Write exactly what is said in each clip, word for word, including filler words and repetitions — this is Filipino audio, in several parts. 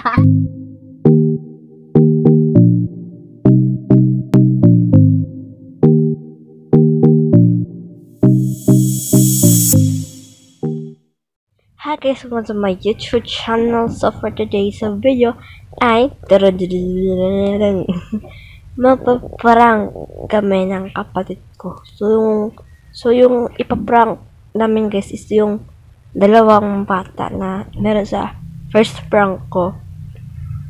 Hi guys, welcome to my YouTube channel. So for today's video, I mapaprank kami ng kapatid ko. So yung, so yung ipaprank namin guys is yung dalawang bata na meron sa first prank ko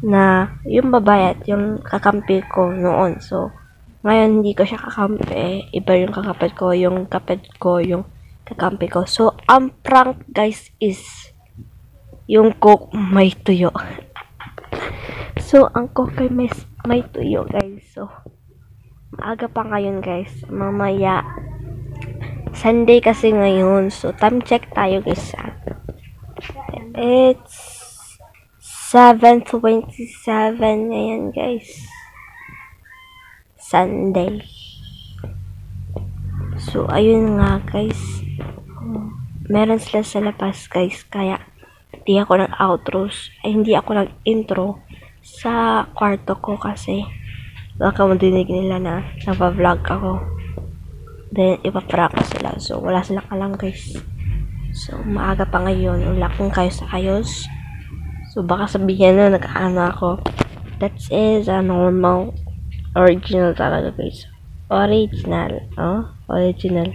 na yung babae at yung kakampi ko noon. So ngayon hindi ko siya kakampi, iba yung kakapit ko, yung kapit ko, yung kakampi ko. So ang prank guys is yung cook may tuyo. So ang cook ay may, may tuyo guys. So maaga pa ngayon guys, mamaya Sunday kasi ngayon. So time check tayo guys. It's seven twenty-seven ngayon guys, Sunday. So ayun nga guys, meron sila sa labas guys, kaya hindi ako nag outros ay hindi ako nag intro sa kwarto ko kasi baka madinig nila na nagpa-vlog ako. Then, ipa-prank ko sila. So, wala silang alam, guys. So, maaga pa ngayon. Ulak kong kayo sa kayos. So, baka sabihin na nag-ano ako. That is a normal original talaga, guys. Original. Oh, original.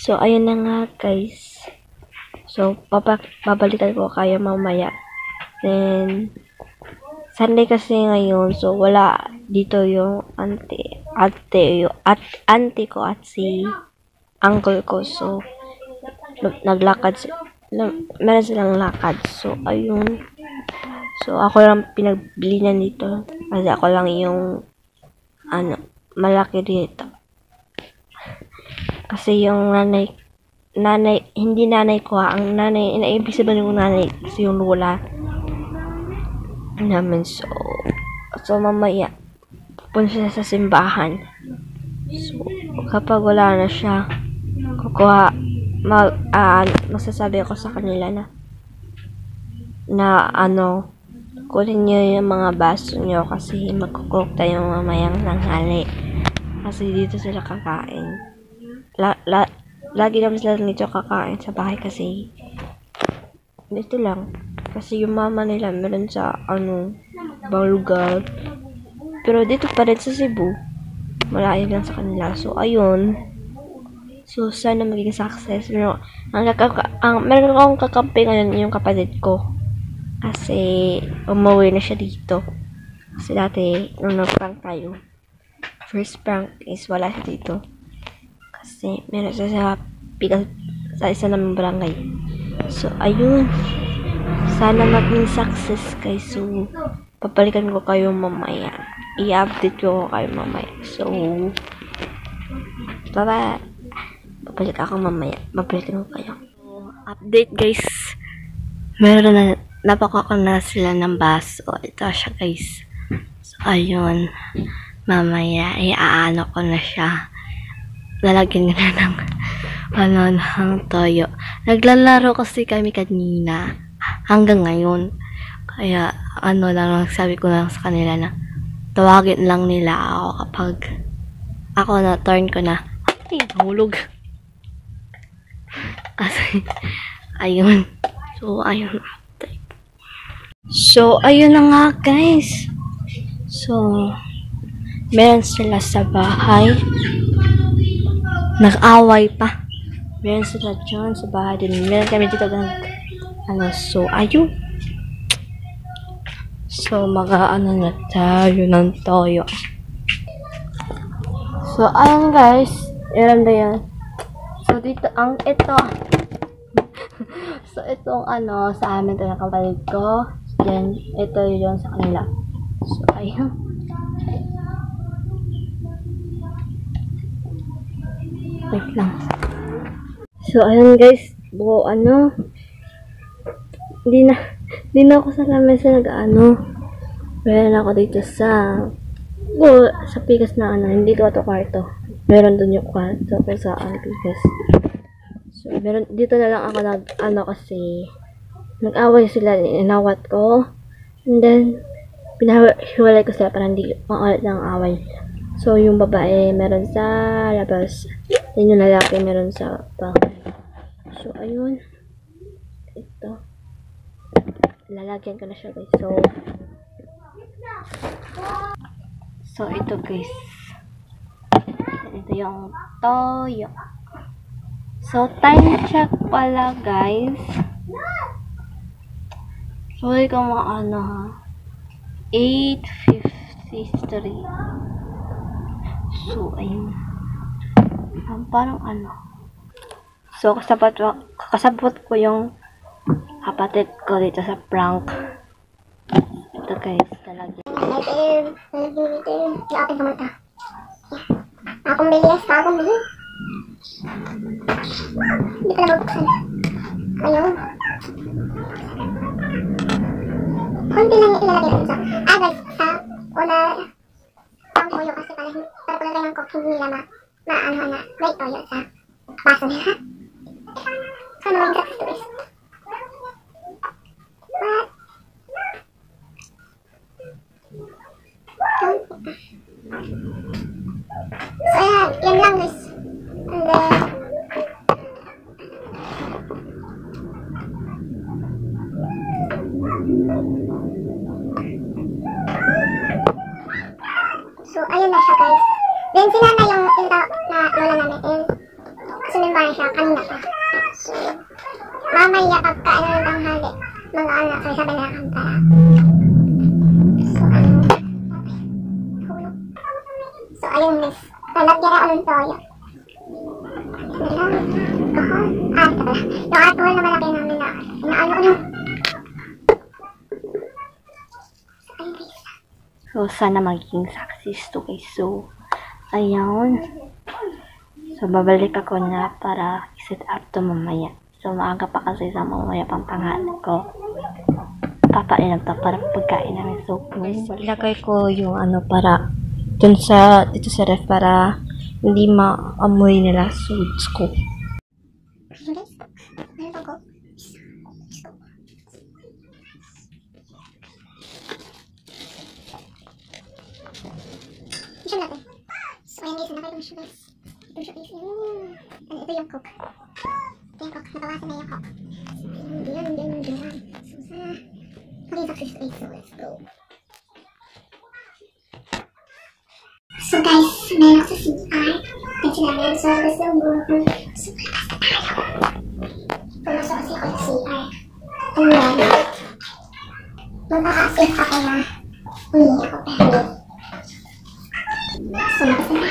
So, ayun na nga, guys. So, babalikan ko kayo mamaya. Then, Sunday kasi ngayon. So, wala dito yung auntie. Ate, at auntie ko at si uncle ko. So, naglakad. Meron silang lakad. So, ayun. So, ako lang pinagbilinan dito. Kasi ako lang yung ano, malaki dito. Kasi yung nanay, nanay, hindi nanay ko ha. Ang nanay, inaibig sabihin yung nanay. Kasi yung lola namin. So, so mamaya punta siya sa simbahan. So, kapag wala na siya, kukuha, mag, uh, masasabi ako sa kanila na, na, ano, kunin nyo yung mga baso nyo kasi magkukook tayo mamayang tanghali. Kasi dito sila kakain. La, la, lagi naman sila dito kakain sa bahay kasi, dito lang. Kasi yung mama nila meron sa, ano, balugal. Pero dito pa rin sa Cebu, malayo lang sa kanila. So, ayun. So, sana magiging success. Meron, ang, ang, meron akong kakampi ngayon yung kapatid ko. Kasi, umuwi na siya dito. Kasi dati, nung nag-prank tayo, first prank is wala siya dito. Kasi, meron siya sa, pigas, sa isa namang barangay. So, ayun. Sana maging success guys. So, papalikan ko kayo mamaya. I-update ko kayo mamaya. So, bye-bye. Papalik ako mamaya. Papalikan ko kayo. So, update guys. Meron na, napakaka na sila ng baso. Ito siya guys. So, ayun. Mamaya, i-aano ko na siya. Lalagyan ko na ng, ano, ng toyo. Naglalaro kasi kami kanina. Hanggang ngayon. Kaya, ano lang, sabi ko lang sa kanila na tawagin lang nila ako kapag ako na turn ko na. Ay, nahulog. Kasi, ayun. So, ayun. So, ayun na nga, guys. So, meron sila sa bahay. Nag-away pa. Meron sila dyan sa bahay din. Meron kami dito ng, ano, so, ayun. So, mag-aano na tayo ng toyo. So, ayun guys. Iram na yan. So, dito ang ito. So, itong ano, sa amin ito ng kapatid ko. Then, ito yun sa kanila. So, ayun. Wait lang. So, ayun guys. Buo ano. Hindi na. Hindi na ako sa lamesa nag-ano. Meron ako dito sa oh, sa pikas na ano. Hindi ko ito kwarto. Meron dun yung kwarto. Pero sa ang pikas. So, meron, dito na lang ako nag-ano kasi nag-away sila, inawat ko, and then pinahiwalay ko sila para hindi maulit ng away. So yung babae meron sa labas, then yung lalaki meron sa bahay. So ayun, ito lalagyan ko na siya guys. So so ito guys, ito yung toyo. So time check pala guys, sorry kung maano ha, eight fifty-three. So, ayun. Um, parang ano. So, kasabot, kasabot ko yung kapatid ko dito sa prank. Ito guys, talaga. Nag-iib, nag-iib, nag-iib. Kapit pumunta. Akong bilis, akong bilis. Hindi pala magbuksan. Ayun. Kunti lang yung ilalagay ko sa... Ah guys, sa una... toyo kasi para para pala lang ko nila na maano na may toyo sa baso nila. Ano ang gagawin ko? What? So ayan, yan lang guys. And then so, ayun na siya guys. Then, sinana yung tinta na lola namin. And, sunod ba siya? Kanina siya. So, mamaya pagkaano ng tanghali, mga ano, sorry, sabi na kanta. So, ayun. So, ayun guys. Nalagyan ako ng toyo. Ito lang. Alcohol. Ah, ito pala. Yung alcohol na malaki namin na, inaano ko lang. So, sana magiging success to guys. So, ayun. So, babalik ako na para i-set up to mamaya. So, maaga pa kasi sa mamaya pang pangalan ko. Papain to para pagkain namin. So, ilagay ko yung ano para dun sa, dito sa ref para hindi maamoy nila suits ko. So, ayan guys, nabay ko na siya guys. Ito siya guys. Ayan, ito yung coke. Ito yung coke. Nabawasan na yung coke. Hindi yun, hindi yun, hindi yun. So, sana maging success guys. So, let's go. So, guys, mayroon ako sa C R. At sila rin. So, gusto yung buhok. So, basta tayo. Pumasok kasi ako sa C R. And then, magpaka-asip ako na hindi ako pwede. So, nabasa na.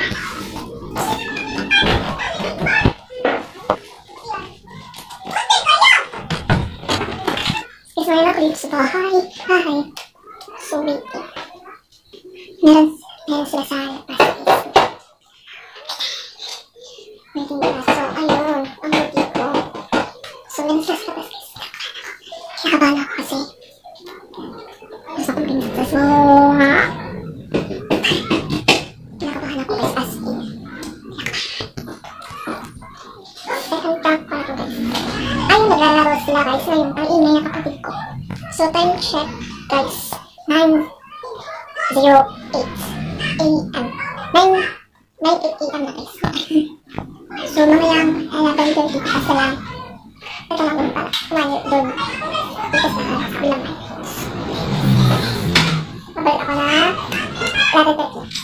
Is mayroon ako dito sa bahay. Bahay. So, wait. Meron, meron sila sa labas. Waiting na. So, ayun. Ang hindi ko. So, meron sila sa labas. Kinakabahan ako kasi. Gusto kong pinata. So, ha? Sila guys, ngayon, ang ingay na kapatid ko. So, time check, guys, nine oh eight a m nine, nine oh eight a m na guys. So, mamayang eleven thirty pa sila. Ito lang doon pala. Kumayo doon. Ito sa alas bilang guys. Mabalik ako na eleven thirty.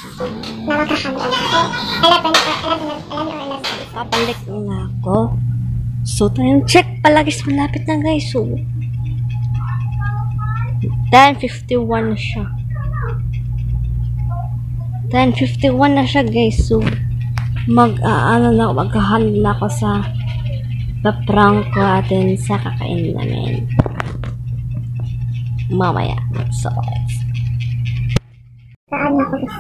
Na magkakamihan ako. eleven, eleven, eleven, eleven, eleven. Papalik na ako. So, time check pala guys. Malapit na guys. So, ten fifty-one na siya. ten fifty-one na siya guys. So, mag-aano na ako, mag-handle na ako sa paprank ko atin sa kakain namin. Mamaya. So, guys. Saan ako guys?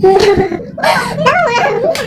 Wala, wala ba yung mga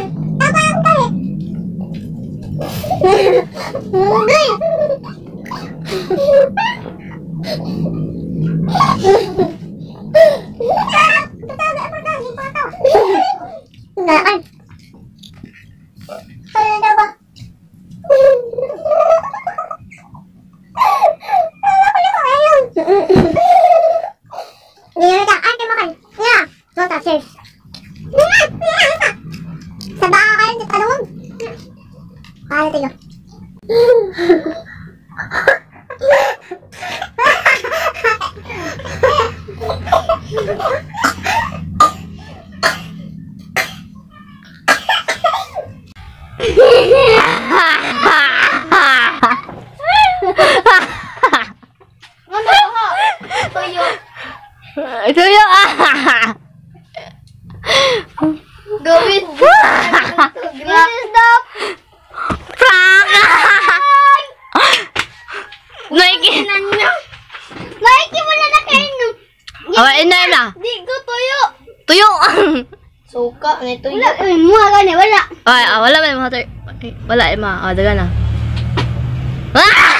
wala yung mga, o, daga na. Ah!